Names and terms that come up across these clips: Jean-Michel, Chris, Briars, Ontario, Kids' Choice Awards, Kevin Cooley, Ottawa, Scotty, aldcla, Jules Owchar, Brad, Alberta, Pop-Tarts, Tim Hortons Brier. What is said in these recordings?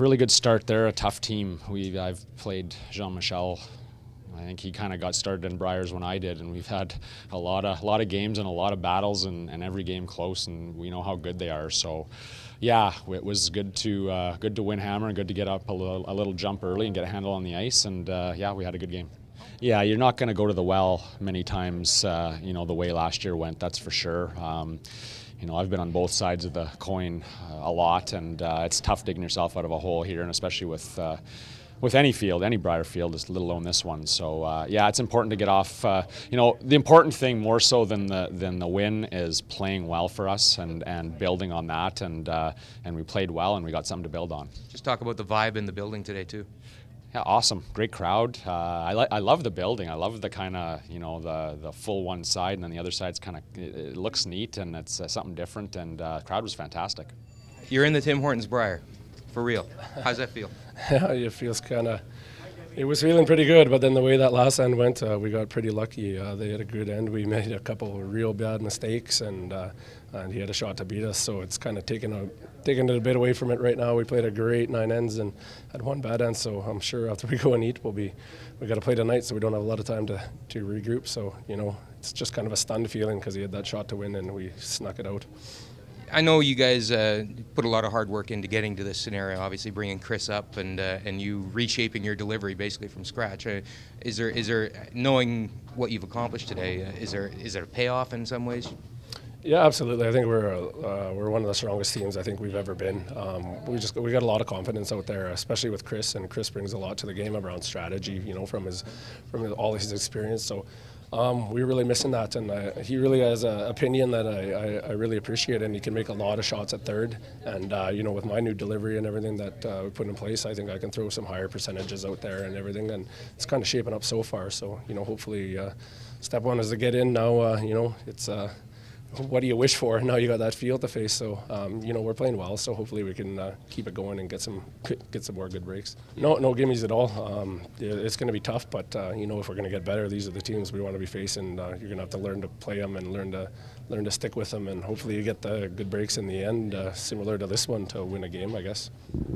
really good start there. A tough team. I've played Jean-Michel. I think he kind of got started in Briars when I did, and we've had a lot of games and a lot of battles, and every game close, and we know how good they are. So, yeah, it was good to win hammer and good to get up a little jump early and get a handle on the ice, and yeah, we had a good game. Yeah, you're not going to go to the well many times, you know, the way last year went, that's for sure. You know, I've been on both sides of the coin a lot, and it's tough digging yourself out of a hole here, and especially with any field, any Brier field, let alone this one. So yeah, it's important to get off. You know, the important thing more so than the win is playing well for us and building on that. And we played well, and we got something to build on. Just talk about the vibe in the building today too. Yeah, awesome, great crowd. I love the building. I love the kind of, you know, the full one side, and then the other side's kind of, it looks neat, and it's something different. And the crowd was fantastic. You're in the Tim Hortons Brier. For real. How's that feel? Yeah, it feels kind of, it was feeling pretty good, but then the way that last end went, we got pretty lucky. They had a good end. We made a couple of real bad mistakes, and he had a shot to beat us, so it's kind of taken a bit away from it right now. We played a great 9 ends and had one bad end, so I'm sure after we go and eat, we got to play tonight, so we don't have a lot of time to regroup. So, you know, it's just kind of a stunned feeling because he had that shot to win, and we snuck it out. I know you guys put a lot of hard work into getting to this scenario, obviously bringing Chris up and you reshaping your delivery basically from scratch. Is there knowing what you've accomplished today, is there a payoff in some ways? Yeah, absolutely. I think we're one of the strongest teams I think we've ever been. We got a lot of confidence out there, especially with Chris, and Chris brings a lot to the game around strategy, you know, from all his experience. So we're really missing that, and he really has an opinion that I really appreciate, and he can make a lot of shots at third, and you know, with my new delivery and everything that we put in place, I think I can throw some higher percentages out there and everything, and it's kind of shaping up so far. So, you know, hopefully step one is to get in now. You know, it's what do you wish for? Now you got that field to face, so you know, we're playing well, so hopefully we can keep it going and get some more good breaks. No gimmies at all. It's going to be tough, but you know, if we're going to get better, these are the teams we want to be facing. You're going to have to learn to play them and learn to stick with them, and hopefully you get the good breaks in the end, similar to this one, to win a game, I guess.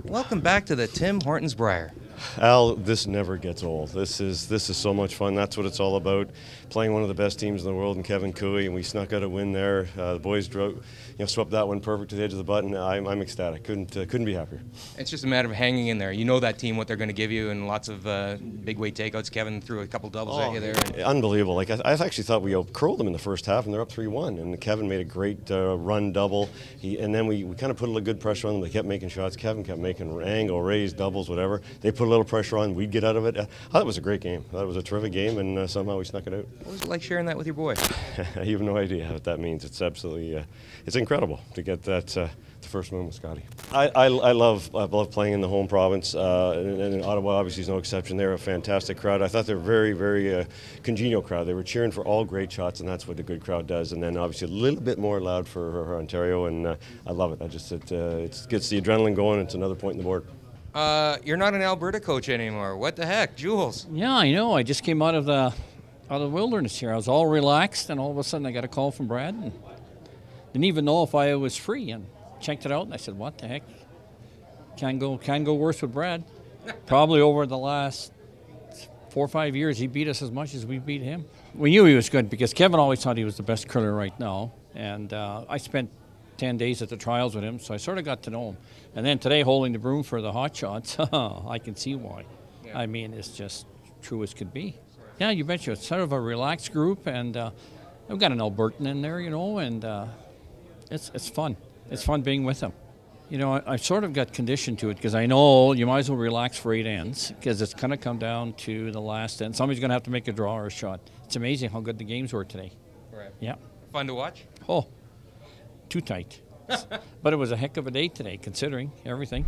Welcome back to the Tim Hortons Brier. Al, this never gets old. This is so much fun. That's what it's all about. Playing one of the best teams in the world in Kevin Cooley, and we snuck out a win there. The boys drove, you know, swept that one perfect to the edge of the button. I'm ecstatic. Couldn't be happier. It's just a matter of hanging in there. You know that team, what they're going to give you, and lots of big weight takeouts. Kevin threw a couple doubles at you there. Unbelievable. Like I actually thought we curled them in the first half, and they're up 3-1. And Kevin made a great run double. And then we kind of put a little good pressure on them. They kept making shots. Kevin kept making angle raise doubles, whatever. They put a little pressure on, we'd get out of it. I thought it was a great game. I thought it was a terrific game, and somehow we snuck it out. What was it like sharing that with your boy? You have no idea what that means. It's absolutely, it's incredible to get that the first win with Scotty. I love playing in the home province, and Ottawa obviously is no exception. They're a fantastic crowd. I thought they were very, very congenial crowd. They were cheering for all great shots, and that's what a good crowd does. And then obviously a little bit more loud for Ontario, and I love it. It gets the adrenaline going. It's another point in the board. You're not an Alberta coach anymore. What the heck, Jules? Yeah, I know. I just came out of the wilderness here. I was all relaxed, and all of a sudden I got a call from Brad, and didn't even know if I was free, and checked it out, and I said, "What the heck? Can go worse with Brad." Probably over the last 4 or 5 years, he beat us as much as we beat him. We knew he was good because Kevin always thought he was the best curler right now, and I spent 10 days at the trials with him, so I sort of got to know him. And then today, holding the broom for the hot shots, I can see why. Yeah. I mean, it's just true as could be. Yeah, you bet you. It's sort of a relaxed group, and I've got an Albertan in there, you know, and it's fun. It's fun being with him. You know, I sort of got conditioned to it because I know you might as well relax for 8 ends because it's going to come down to the last end. Somebody's going to have to make a draw or a shot. It's amazing how good the games were today. Right. Yeah. Fun to watch? Oh. Too tight. But it was a heck of a day today, considering everything.